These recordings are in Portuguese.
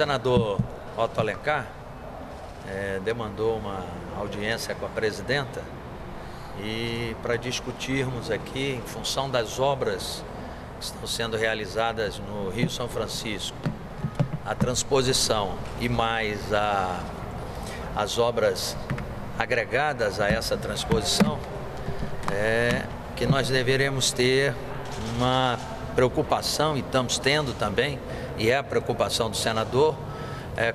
senador Otto Alencar demandou uma audiência com a presidenta e para discutirmos aqui, em função das obras que estão sendo realizadas no Rio São Francisco, a transposição e mais as obras agregadas a essa transposição, que nós deveremos ter uma preocupação, e estamos tendo também, e é a preocupação do senador,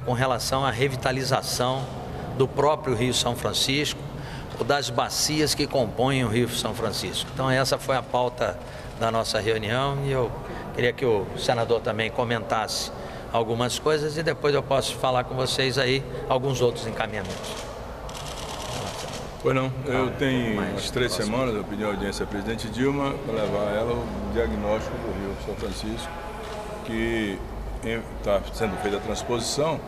com relação à revitalização do próprio Rio São Francisco, ou das bacias que compõem o Rio São Francisco. Então essa foi a pauta da nossa reunião e eu queria que o senador também comentasse algumas coisas e depois eu posso falar com vocês aí alguns outros encaminhamentos. Pois não, eu tenho umas 3 semanas, eu pedi audiência à presidente Dilma para levar ela o diagnóstico do Rio São Francisco, que está sendo feita a transposição,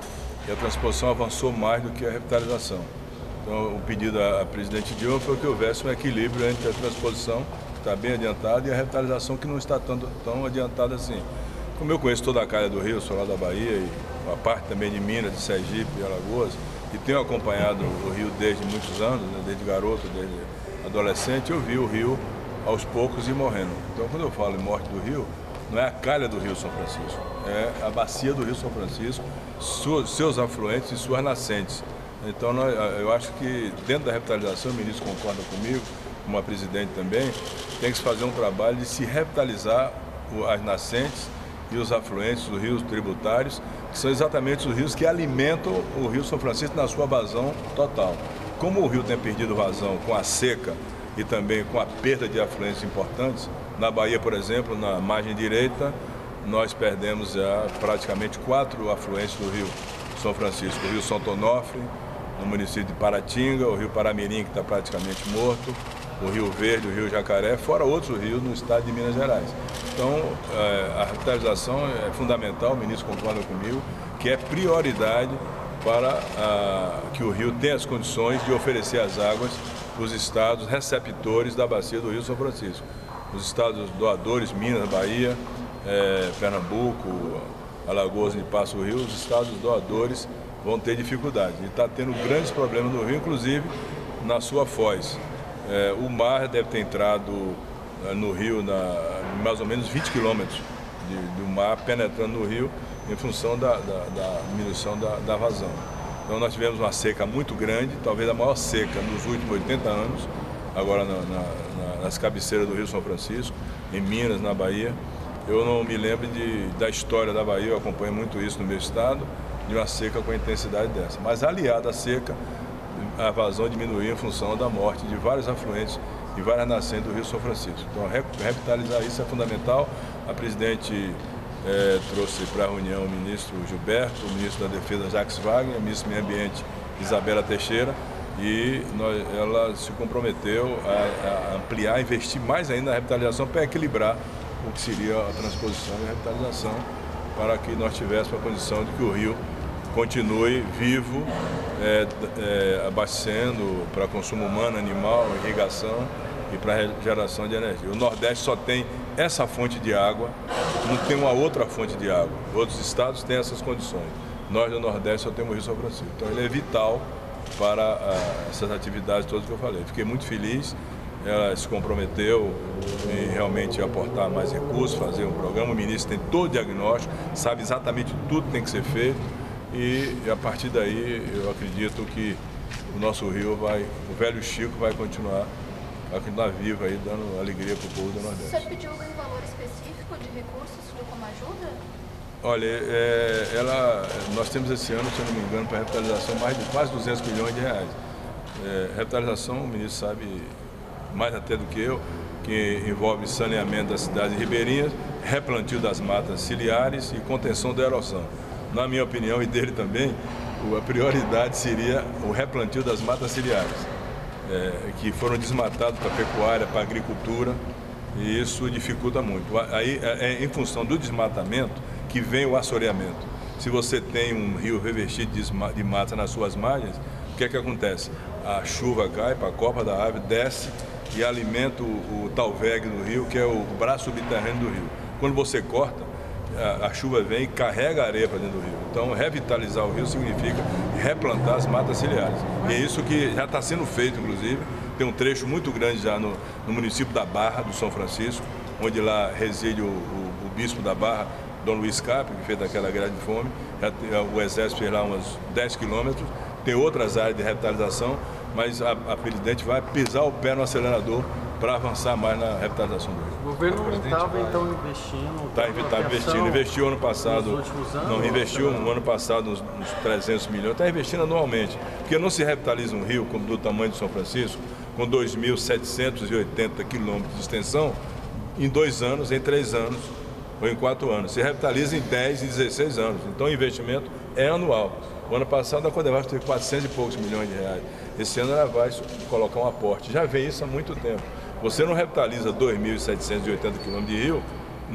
e a transposição avançou mais do que a revitalização. Então, o pedido à presidente Dilma foi que houvesse um equilíbrio entre a transposição, que está bem adiantada, e a revitalização, que não está tão adiantada assim. Como eu conheço toda a área do Rio, sou lá da Bahia, e uma parte também de Minas, de Sergipe e Alagoas, e tenho acompanhado o Rio desde muitos anos, né, desde garoto, desde adolescente, eu vi o Rio aos poucos e morrendo. Então, quando eu falo em morte do Rio, não é a calha do Rio São Francisco, é a bacia do Rio São Francisco, seus afluentes e suas nascentes. Então, eu acho que dentro da revitalização, o ministro concorda comigo, como a presidente também, tem que se fazer um trabalho de se revitalizar as nascentes e os afluentes, os rios tributários, que são exatamente os rios que alimentam o Rio São Francisco na sua vazão total. Como o rio tem perdido vazão com a seca e também com a perda de afluentes importantes, na Bahia, por exemplo, na margem direita, nós perdemos já praticamente 4 afluentes do Rio São Francisco. O Rio Santo Onofre, no município de Paratinga, o Rio Paramirim, que está praticamente morto, o Rio Verde, o Rio Jacaré, fora outros rios no estado de Minas Gerais. Então, a revitalização é fundamental, o ministro concorda comigo, que é prioridade para que o rio tenha as condições de oferecer as águas dos estados receptores da bacia do Rio São Francisco. Os estados doadores, Minas, Bahia, Pernambuco, Alagoas, onde passa o rio, os estados doadores vão ter dificuldade. E está tendo grandes problemas no rio, inclusive na sua foz. O mar deve ter entrado no rio mais ou menos 20 quilômetros do mar penetrando no rio em função da diminuição da vazão. Então nós tivemos uma seca muito grande, talvez a maior seca nos últimos 80 anos, agora nas cabeceiras do Rio São Francisco, em Minas, na Bahia. Eu não me lembro da história da Bahia, eu acompanho muito isso no meu estado, de uma seca com a intensidade dessa. Mas aliada à seca, a vazão diminuiu em função da morte de vários afluentes e várias nascentes do Rio São Francisco. Então, revitalizar isso é fundamental. A presidente trouxe para a reunião o ministro Gilberto, o ministro da Defesa, Jaques Wagner, o ministro do Meio Ambiente, Isabela Teixeira, e ela se comprometeu a ampliar, investir mais ainda na revitalização para equilibrar o que seria a transposição e a revitalização, para que nós tivéssemos a condição de que o rio continue vivo, abastecendo para consumo humano, animal, irrigação e para geração de energia. O Nordeste só tem essa fonte de água, não tem uma outra fonte de água. Outros estados têm essas condições. Nós do Nordeste só temos o Rio São Francisco. Então ele é vital para essas atividades todas que eu falei. Fiquei muito feliz, ela se comprometeu em realmente aportar mais recursos, fazer um programa. O ministro tem todo o diagnóstico, sabe exatamente tudo que tem que ser feito. E a partir daí eu acredito que o nosso rio o velho Chico vai continuar vivo aí, dando alegria para o povo do Nordeste. O senhor pediu algum valor específico de recursos, o senhor como ajuda? Olha, nós temos esse ano, se eu não me engano, para a revitalização mais de quase 200 milhões de reais. Revitalização, o ministro sabe mais até do que eu, que envolve saneamento das cidades ribeirinhas, replantio das matas ciliares e contenção da erosão. Na minha opinião, e dele também, a prioridade seria o replantio das matas ciliares, que foram desmatadas para a pecuária, para a agricultura, e isso dificulta muito. Aí é em função do desmatamento que vem o assoreamento. Se você tem um rio revestido de mata nas suas margens, o que é que acontece? A chuva cai para a copa da árvore, desce e alimenta o talvegue do rio, que é o braço subterrâneo do rio. Quando você corta, a chuva vem e carrega a areia para dentro do rio. Então, revitalizar o rio significa replantar as matas ciliares. E é isso que já está sendo feito, inclusive. Tem um trecho muito grande já no município da Barra, do São Francisco, onde lá reside o bispo da Barra, Dom Luiz Cap, que fez daquela greve de fome. O Exército fez lá uns 10 quilômetros. Tem outras áreas de revitalização, mas a presidente vai pisar o pé no acelerador para avançar mais na revitalização do rio. O governo não estava, então, investindo? Está investindo. Investiu ano passado. Nos últimos anos? Não, investiu no ano passado uns 300 milhões. Está investindo anualmente. Porque não se revitaliza um rio como do tamanho de São Francisco, com 2.780 quilômetros de extensão, em 2 anos, em 3 anos ou em 4 anos. Se revitaliza em 10 e 16 anos. Então, o investimento é anual. O ano passado, a Condevaz teve 400 e poucos milhões de reais. Esse ano, ela vai colocar um aporte. Já vem isso há muito tempo. Você não revitaliza 2.780 quilômetros de rio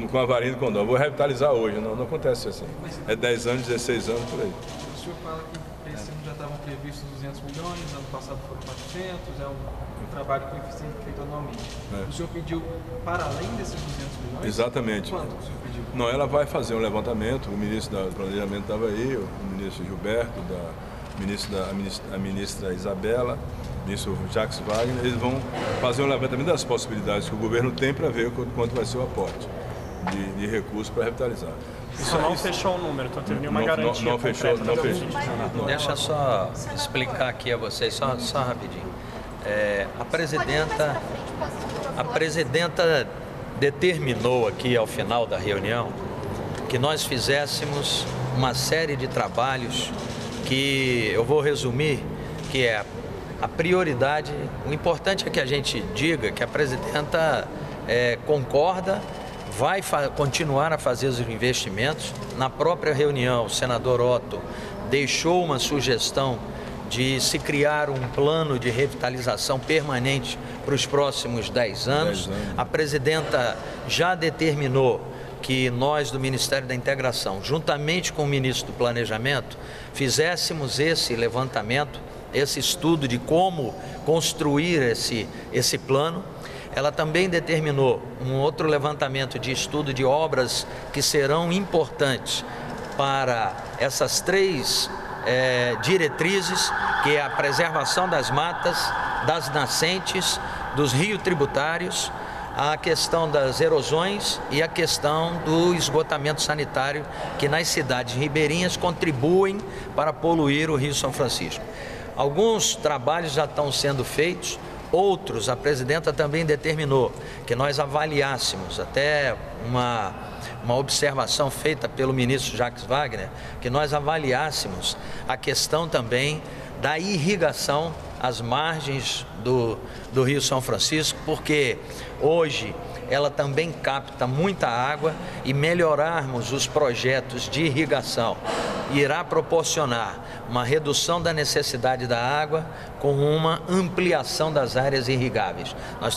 com a varinha de condão. Vou revitalizar hoje. Não, não acontece assim. É 10 anos, 16 anos, por aí. O senhor fala que esse ano já estavam previstos 200 milhões, ano passado foram 400, é um trabalho que foi feito anualmente. É. O senhor pediu para além desses 200 milhões? Exatamente. Quanto o senhor pediu? Não, ela vai fazer um levantamento. O ministro do Planejamento estava aí, o ministro Gilberto, a ministra Isabela, o ministro Jaques Wagner. Eles vão fazer um levantamento das possibilidades que o governo tem para ver quanto vai ser o aporte de recursos para revitalizar. Isso não fechou o número, então teve nenhuma garantia. Não fechou, não fechou. Deixa eu só explicar aqui a vocês, só rapidinho. A presidenta determinou aqui ao final da reunião que nós fizéssemos uma série de trabalhos que eu vou resumir, que é a prioridade. O importante é que a gente diga que a presidenta concorda, vai continuar a fazer os investimentos. Na própria reunião, o senador Otto deixou uma sugestão de se criar um plano de revitalização permanente para os próximos 10 anos. A presidenta já determinou que nós do Ministério da Integração, juntamente com o ministro do Planejamento, fizéssemos esse levantamento, esse estudo de como construir esse plano. Ela também determinou um outro levantamento de estudo de obras que serão importantes para essas 3 diretrizes, que é a preservação das matas, das nascentes, dos rios tributários, a questão das erosões e a questão do esgotamento sanitário, que nas cidades ribeirinhas contribuem para poluir o Rio São Francisco. Alguns trabalhos já estão sendo feitos. Outros, a presidenta também determinou que nós avaliássemos, até uma observação feita pelo ministro Jaques Wagner, que nós avaliássemos a questão também da irrigação às margens do Rio São Francisco, porque hoje ela também capta muita água, e melhorarmos os projetos de irrigação irá proporcionar uma redução da necessidade da água com uma ampliação das áreas irrigáveis. Nós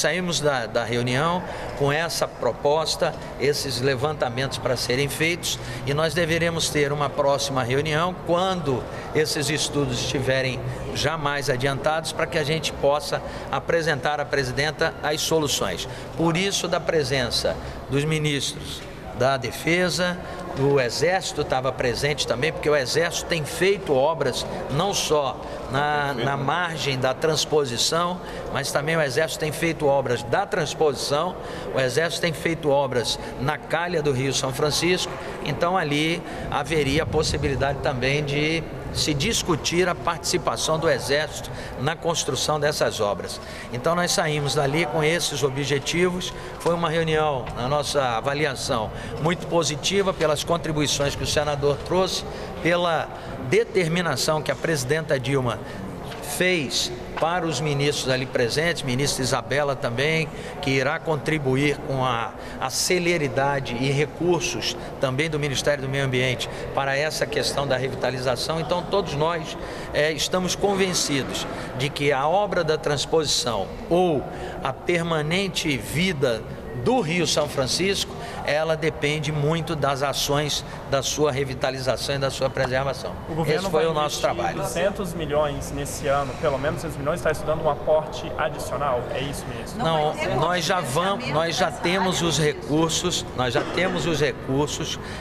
saímos da reunião com essa proposta, esses levantamentos para serem feitos, e nós deveremos ter uma próxima reunião quando esses estudos estiverem já mais adiantados, para que a gente possa apresentar à presidenta as soluções. Por isso, da presença dos ministros da Defesa, o Exército estava presente também, porque o Exército tem feito obras não só na margem da transposição, mas também o Exército tem feito obras da transposição, o Exército tem feito obras na calha do Rio São Francisco. Então, ali haveria a possibilidade também de se discutir a participação do Exército na construção dessas obras. Então, nós saímos dali com esses objetivos. Foi uma reunião, na nossa avaliação, muito positiva pelas contribuições que o senador trouxe, pela determinação que a presidenta Dilma fez para os ministros ali presentes, ministra Isabela também, que irá contribuir com a celeridade e recursos também do Ministério do Meio Ambiente para essa questão da revitalização. Então, todos nós estamos convencidos de que a obra da transposição ou a permanente vida do Rio São Francisco, ela depende muito das ações da sua revitalização e da sua preservação. Esse foi o nosso trabalho. 200 milhões nesse ano, pelo menos 200 milhões, está estudando um aporte adicional, é isso mesmo? Não, nós já temos os recursos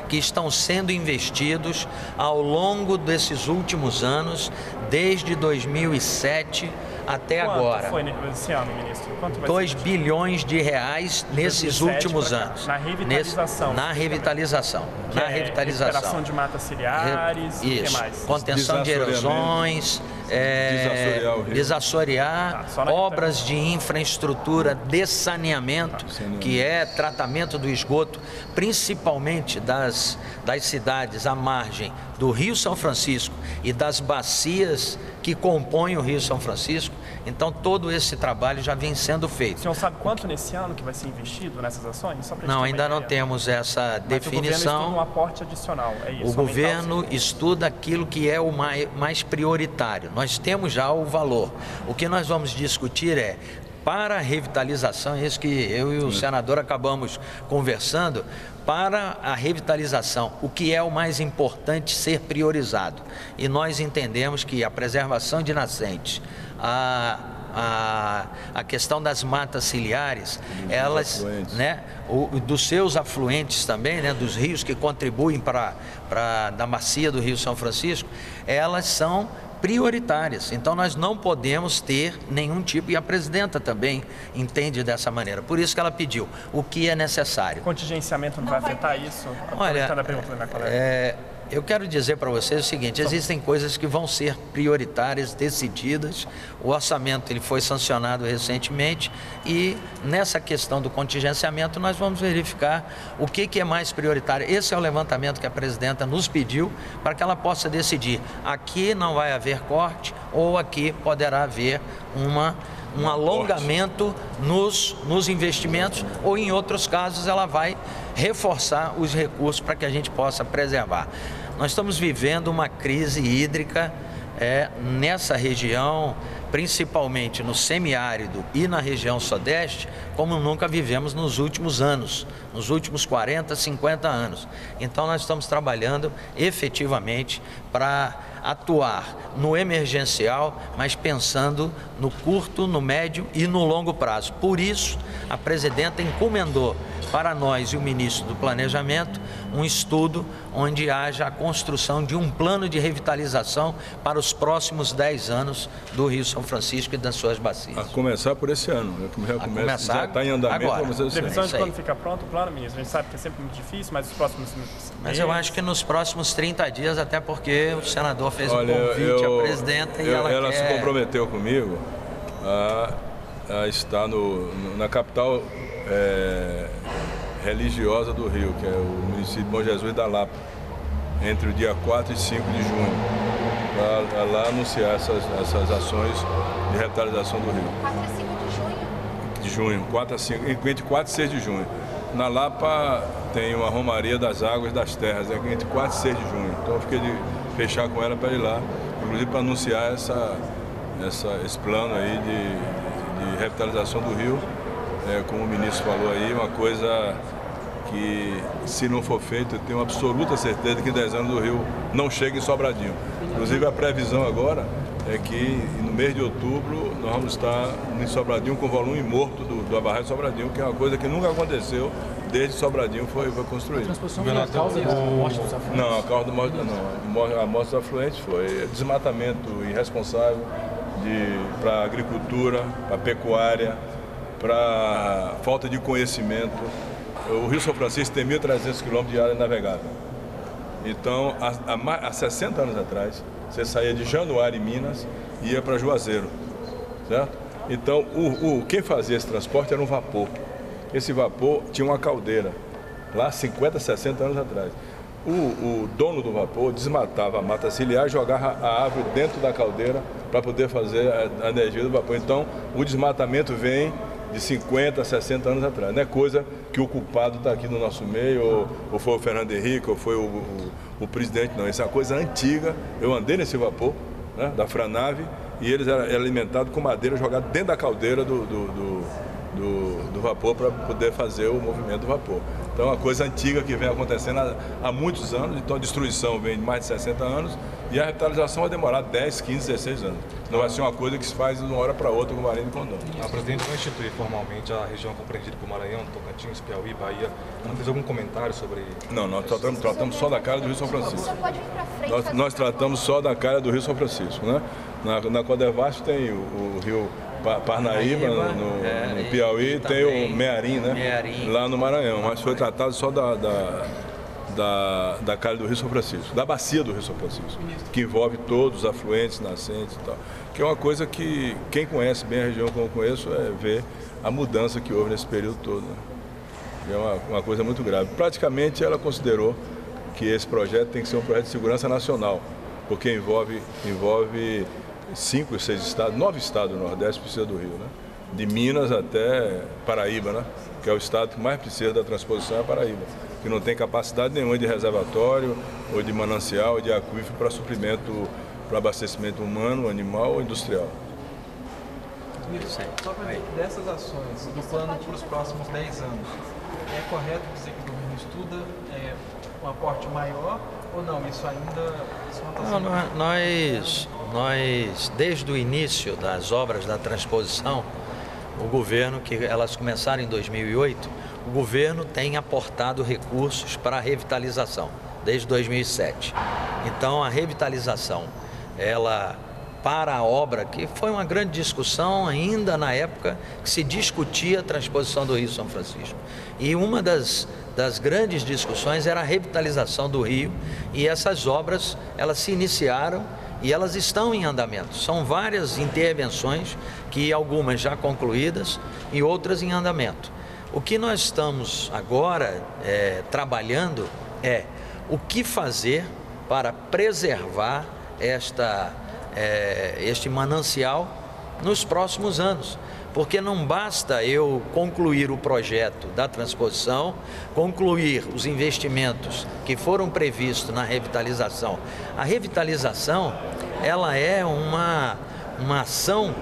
que estão sendo investidos ao longo desses últimos anos, desde 2007 até agora. Quanto foi nesse ano, ministro? Quanto vai ser? 2 bilhões de reais nesses últimos anos. Na revitalização. Na revitalização. Na revitalização. Recuperação de matas ciliares, o que mais? Contenção de erosões, desassorear, obras de infraestrutura de saneamento, que é tratamento do esgoto, principalmente das cidades à margem do Rio São Francisco e das bacias que compõem o Rio São Francisco. Então, todo esse trabalho já vem sendo feito. O senhor sabe quanto nesse ano que vai ser investido nessas ações? Só não, ainda não temos essa definição. O governo estuda um aporte adicional, é isso? O governo estuda aquilo que é o mais prioritário. Nós temos já o valor. O que nós vamos discutir é, para a revitalização, isso que eu e o senador acabamos conversando, para a revitalização, o que é o mais importante ser priorizado. E nós entendemos que a preservação de nascentes, a questão das matas ciliares, elas, né, dos seus afluentes também, né, dos rios que contribuem da bacia do Rio São Francisco, elas são prioritárias. Então, nós não podemos ter nenhum tipo, e a presidenta também entende dessa maneira. Por isso que ela pediu o que é necessário. O contingenciamento não vai afetar isso? Olha, a pergunta da minha colega. Eu quero dizer para vocês o seguinte, existem coisas que vão ser prioritárias, decididas. O orçamento ele foi sancionado recentemente e nessa questão do contingenciamento nós vamos verificar o que é mais prioritário. Esse é o levantamento que a presidenta nos pediu para que ela possa decidir. Aqui não vai haver corte ou aqui poderá haver um alongamento nos investimentos ou, em outros casos, ela vai reforçar os recursos para que a gente possa preservar. Nós estamos vivendo uma crise hídrica nessa região, principalmente no semiárido e na região sudeste, como nunca vivemos nos últimos anos, nos últimos 40, 50 anos. Então, nós estamos trabalhando efetivamente para atuar no emergencial, mas pensando no curto, no médio e no longo prazo. Por isso, a presidenta encomendou para nós e o ministro do Planejamento um estudo onde haja a construção de um plano de revitalização para os próximos 10 anos do Rio São Francisco e das suas bacias. A começar por esse ano, já está em andamento. Agora, previsão de quando fica pronto o plano, ministro? A gente sabe que é sempre muito difícil, mas os próximos... Mas eu acho que nos próximos 30 dias, até porque o senador fez um convite à presidenta e ela quer... se comprometeu comigo a estar na capital religiosa do Rio, que é o município de Bom Jesus da Lapa, entre o dia 4 e 5 de junho, para lá anunciar essas ações de revitalização do Rio. 4 a 5 de junho? De junho, 4 a 5, entre 4 e 6 de junho. Na Lapa tem uma Romaria das Águas e das Terras, entre 4 e 6 de junho. Então eu fiquei de fechar com ela para ir lá, inclusive para anunciar esse plano aí de revitalização do Rio. Como o ministro falou aí, uma coisa que, se não for feita, eu tenho absoluta certeza que em 10 anos do Rio não chega em Sobradinho. Inclusive, a previsão agora é que, no mês de outubro, nós vamos estar em Sobradinho com o volume morto da barragem de Sobradinho, que é uma coisa que nunca aconteceu desde Sobradinho foi construído. A causa da morte dos afluentes? Não, a causa da morte não. A morte dos afluentes foi desmatamento irresponsável para a agricultura, para a pecuária, para falta de conhecimento. O Rio São Francisco tem 1.300 quilômetros de área navegável. Então, há 60 anos atrás, você saía de Januário, em Minas, e ia para Juazeiro, certo? Então, quem fazia esse transporte era um vapor. Esse vapor tinha uma caldeira, lá 50, 60 anos atrás. O dono do vapor desmatava a mata ciliar e jogava a árvore dentro da caldeira para poder fazer a energia do vapor. Então, o desmatamento vem de 50, 60 anos atrás. Não é coisa que o culpado está aqui no nosso meio, ou foi o Fernando Henrique, ou foi o presidente, não. Isso é uma coisa antiga. Eu andei nesse vapor, né, da Franave, e eles eram alimentados com madeira jogada dentro da caldeira do vapor para poder fazer o movimento do vapor. Então é uma coisa antiga que vem acontecendo há muitos anos, então a destruição vem de mais de 60 anos e a revitalização vai demorar 10, 15, 16 anos. Não vai ser uma coisa que se faz de uma hora para outra com o Marinho e Condom. A presidente vai instituir formalmente a região compreendida por Maranhão, Tocantins, Piauí, Bahia. Não fez algum comentário sobre... Não, nós tratamos só da cara do Rio São Francisco. Nós tratamos só da cara do Rio São Francisco, né? Na Codevasf tem o Rio... Parnaíba, no Piauí, tem o Mearim, né? Mearim, lá no Maranhão, mas foi tratado só da calha do Rio São Francisco, da bacia do Rio São Francisco, que envolve todos os afluentes, nascentes e tal, que é uma coisa que quem conhece bem a região como eu conheço é ver a mudança que houve nesse período todo, né? É uma coisa muito grave. Praticamente ela considerou que esse projeto tem que ser um projeto de segurança nacional, porque envolve 5 ou 6 estados, 9 estados do Nordeste precisa do Rio, né? De Minas até Paraíba, né? Que é o estado que mais precisa da transposição, é a Paraíba, que não tem capacidade nenhuma de reservatório, ou de manancial, ou de aquífero para suprimento, para abastecimento humano, animal ou industrial. Ministro, só para dessas ações, do plano para os próximos 10 anos, é correto dizer que o governo estuda um aporte maior ou não? Isso ainda... Nós, desde o início das obras da transposição, o governo, que elas começaram em 2008, o governo tem aportado recursos para a revitalização, desde 2007. Então, a revitalização, ela, para a obra, que foi uma grande discussão ainda na época, que se discutia a transposição do Rio São Francisco. E uma das grandes discussões era a revitalização do Rio, e essas obras, elas se iniciaram. E elas estão em andamento. São várias intervenções, que algumas já concluídas e outras em andamento. O que nós estamos agora trabalhando é o que fazer para preservar este manancial nos próximos anos. Porque não basta eu concluir o projeto da transposição, concluir os investimentos que foram previstos na revitalização. A revitalização, ela é uma ação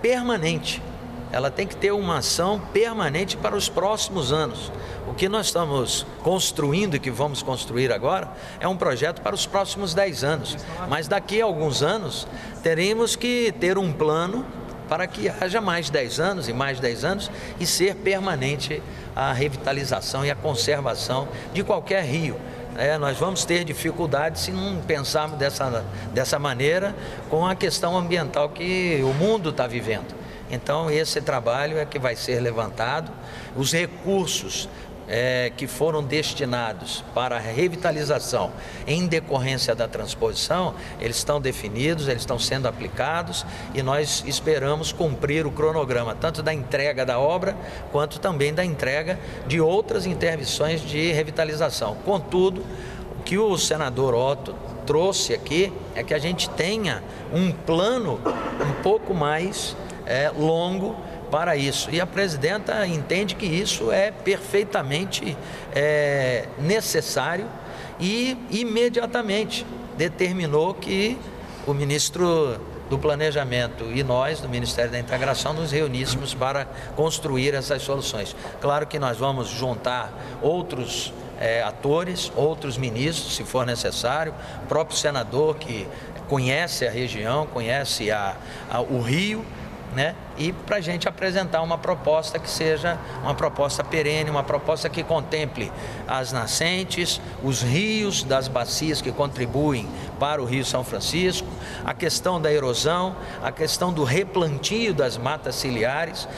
permanente. Ela tem que ter uma ação permanente para os próximos anos. O que nós estamos construindo e que vamos construir agora é um projeto para os próximos 10 anos. Mas daqui a alguns anos, teremos que ter um plano para que haja mais 10 anos e mais 10 anos e ser permanente a revitalização e a conservação de qualquer rio. Nós vamos ter dificuldade se não pensarmos dessa maneira com a questão ambiental que o mundo está vivendo. Então, esse trabalho é que vai ser levantado. Os recursos que foram destinados para a revitalização em decorrência da transposição, eles estão definidos, eles estão sendo aplicados e nós esperamos cumprir o cronograma, tanto da entrega da obra, quanto também da entrega de outras intervenções de revitalização. Contudo, o que o senador Otto trouxe aqui é que a gente tenha um plano um pouco mais longo para isso. E a presidenta entende que isso é perfeitamente necessário e imediatamente determinou que o ministro do Planejamento e nós, do Ministério da Integração, nos reuníssemos para construir essas soluções. Claro que nós vamos juntar outros atores, outros ministros, se for necessário, o próprio senador que conhece a região, conhece o Rio, né? E para a gente apresentar uma proposta que seja uma proposta perene, uma proposta que contemple as nascentes, os rios das bacias que contribuem para o Rio São Francisco, a questão da erosão, a questão do replantio das matas ciliares,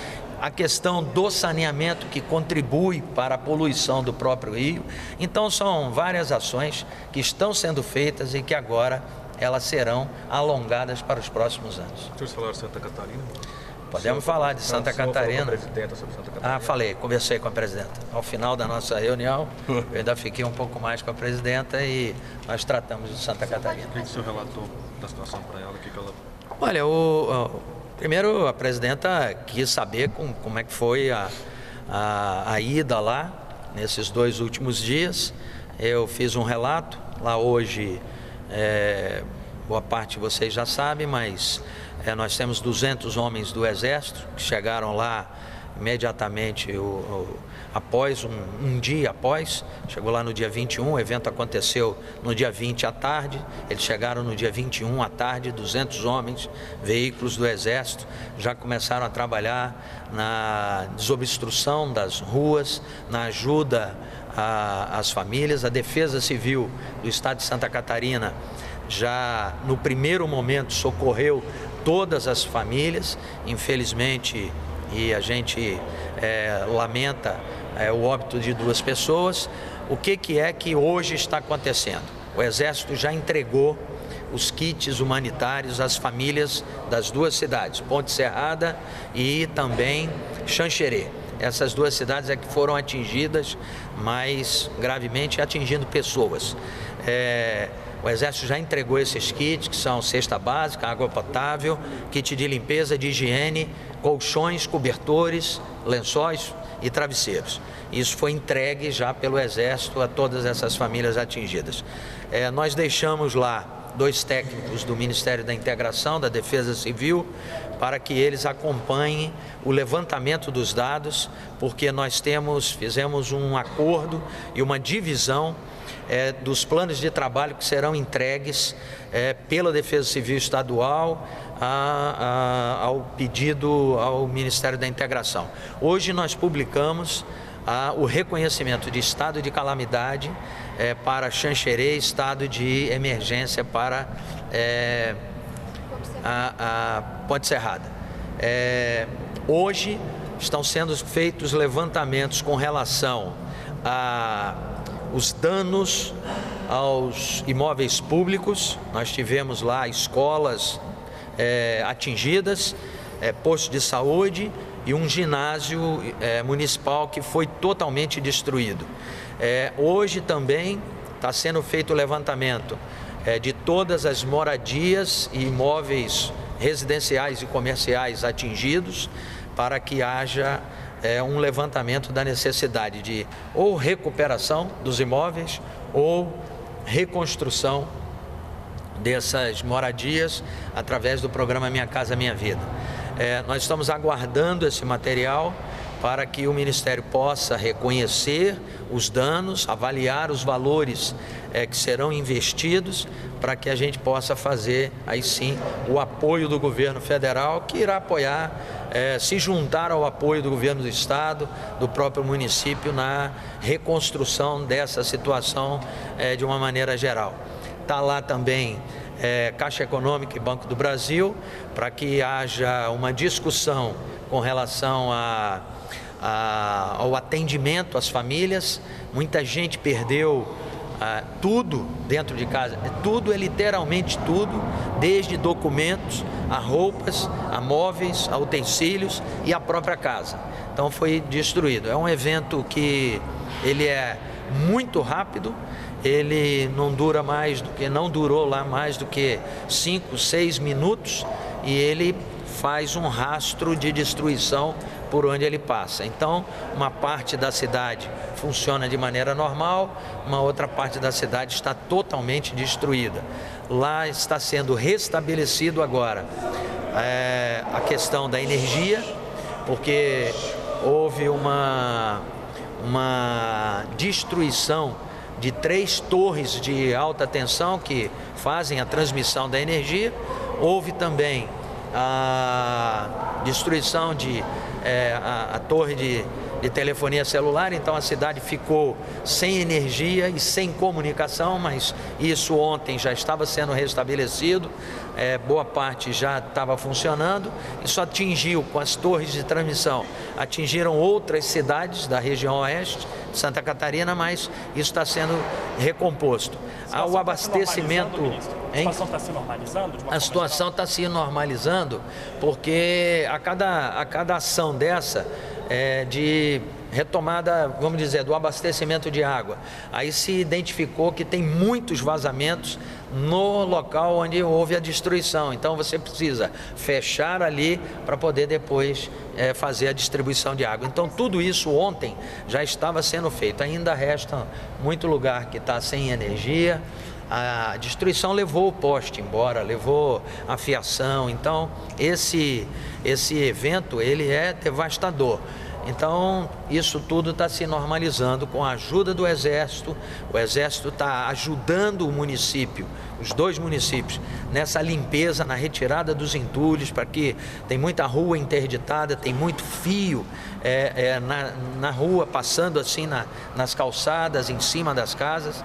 a questão do saneamento que contribui para a poluição do próprio rio. Então são várias ações que estão sendo feitas e que agora elas serão alongadas para os próximos anos. Vocês falaram de Santa Catarina? Podemos falar de Santa Catarina. Falei, conversei com a presidenta. Ao final da nossa reunião, eu ainda fiquei um pouco mais com a presidenta e nós tratamos de Santa Catarina. O que o senhor relatou da situação para ela? Olha, primeiro a presidenta quis saber como é que foi a ida lá, nesses 2 últimos dias. Eu fiz um relato lá hoje. Boa parte vocês já sabem, mas nós temos 200 homens do Exército que chegaram lá imediatamente, após um dia após, chegou lá no dia 21, o evento aconteceu no dia 20 à tarde, eles chegaram no dia 21 à tarde, 200 homens, veículos do Exército, já começaram a trabalhar na desobstrução das ruas, na ajuda às famílias. A Defesa Civil do Estado de Santa Catarina já no primeiro momento socorreu todas as famílias, infelizmente, e a gente lamenta o óbito de duas pessoas. O que é que hoje está acontecendo? O Exército já entregou os kits humanitários às famílias das duas cidades, Ponte Serrada e também Xanxerê. Essas duas cidades é que foram atingidas mais gravemente, atingindo pessoas. O Exército já entregou esses kits, que são cesta básica, água potável, kit de limpeza, de higiene, colchões, cobertores, lençóis e travesseiros. Isso foi entregue já pelo Exército a todas essas famílias atingidas. Nós deixamos lá dois técnicos do Ministério da Integração, da Defesa Civil, para que eles acompanhem o levantamento dos dados, porque nós fizemos um acordo e uma divisão dos planos de trabalho que serão entregues pela Defesa Civil Estadual ao pedido ao Ministério da Integração. Hoje nós publicamos o reconhecimento de estado de calamidade para Xanxerê, estado de emergência para a Ponte Serrada. Hoje estão sendo feitos levantamentos com relação aos danos aos imóveis públicos. Nós tivemos lá escolas atingidas, posto de saúde e um ginásio municipal que foi totalmente destruído. Hoje também está sendo feito o levantamento de todas as moradias e imóveis residenciais e comerciais atingidos, para que haja um levantamento da necessidade de ou recuperação dos imóveis ou reconstrução dessas moradias através do programa Minha Casa Minha Vida. Nós estamos aguardando esse material para que o Ministério possa reconhecer os danos, avaliar os valores que serão investidos, para que a gente possa fazer, aí sim, o apoio do governo federal, que irá apoiar, se juntar ao apoio do governo do estado, do próprio município, na reconstrução dessa situação de uma maneira geral. Está lá também Caixa Econômica e Banco do Brasil, para que haja uma discussão com relação ao atendimento às famílias. Muita gente perdeu tudo dentro de casa, tudo é literalmente tudo, desde documentos, a roupas, a móveis, a utensílios e a própria casa. Então foi destruído. É um evento que ele é muito rápido, ele não durou lá mais do que 5, 6 minutos, e ele faz um rastro de destruição por onde ele passa. Então, uma parte da cidade funciona de maneira normal, uma outra parte da cidade está totalmente destruída. Lá está sendo restabelecido agora a questão da energia, porque houve uma destruição de 3 torres de alta tensão que fazem a transmissão da energia. Houve também a destruição de a torre de telefonia celular, então a cidade ficou sem energia e sem comunicação, mas isso ontem já estava sendo restabelecido, boa parte já estava funcionando. Isso atingiu, com as torres de transmissão, atingiram outras cidades da região oeste de Santa Catarina, mas isso está sendo recomposto. O abastecimento... A situação está se normalizando? A situação está se normalizando porque a cada ação dessa de retomada, vamos dizer, do abastecimento de água, aí se identificou que tem muitos vazamentos no local onde houve a destruição. Então você precisa fechar ali para poder depois fazer a distribuição de água. Então tudo isso ontem já estava sendo feito. Ainda resta muito lugar que está sem energia. A destruição levou o poste embora, levou a fiação. Então, esse evento, ele é devastador. Então, isso tudo está se normalizando com a ajuda do Exército. O Exército está ajudando o município, os dois municípios, nessa limpeza, na retirada dos entulhos, para que tem muita rua interditada, tem muito fio na rua, passando assim nas calçadas, em cima das casas.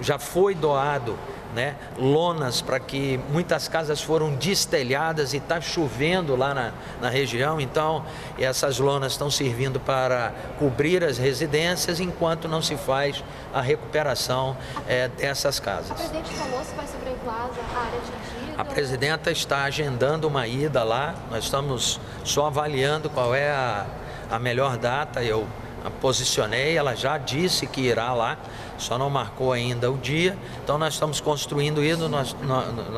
Já foi doado, né, lonas, para que muitas casas foram destelhadas, e está chovendo lá na região, então essas lonas estão servindo para cobrir as residências enquanto não se faz a recuperação dessas casas. A presidente falou se vai sobrevoar a área atingida? A presidenta está agendando uma ida lá, nós estamos só avaliando qual é a melhor data. Eu a posicionei, ela já disse que irá lá, só não marcou ainda o dia. Então nós estamos construindo isso, nós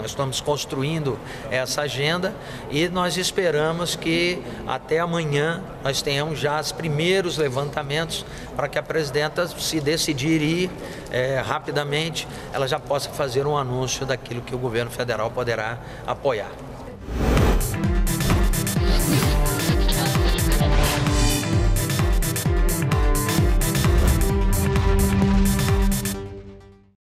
estamos construindo essa agenda, e nós esperamos que até amanhã nós tenhamos já os primeiros levantamentos para que a presidenta, se decidir ir rapidamente, ela já possa fazer um anúncio daquilo que o governo federal poderá apoiar.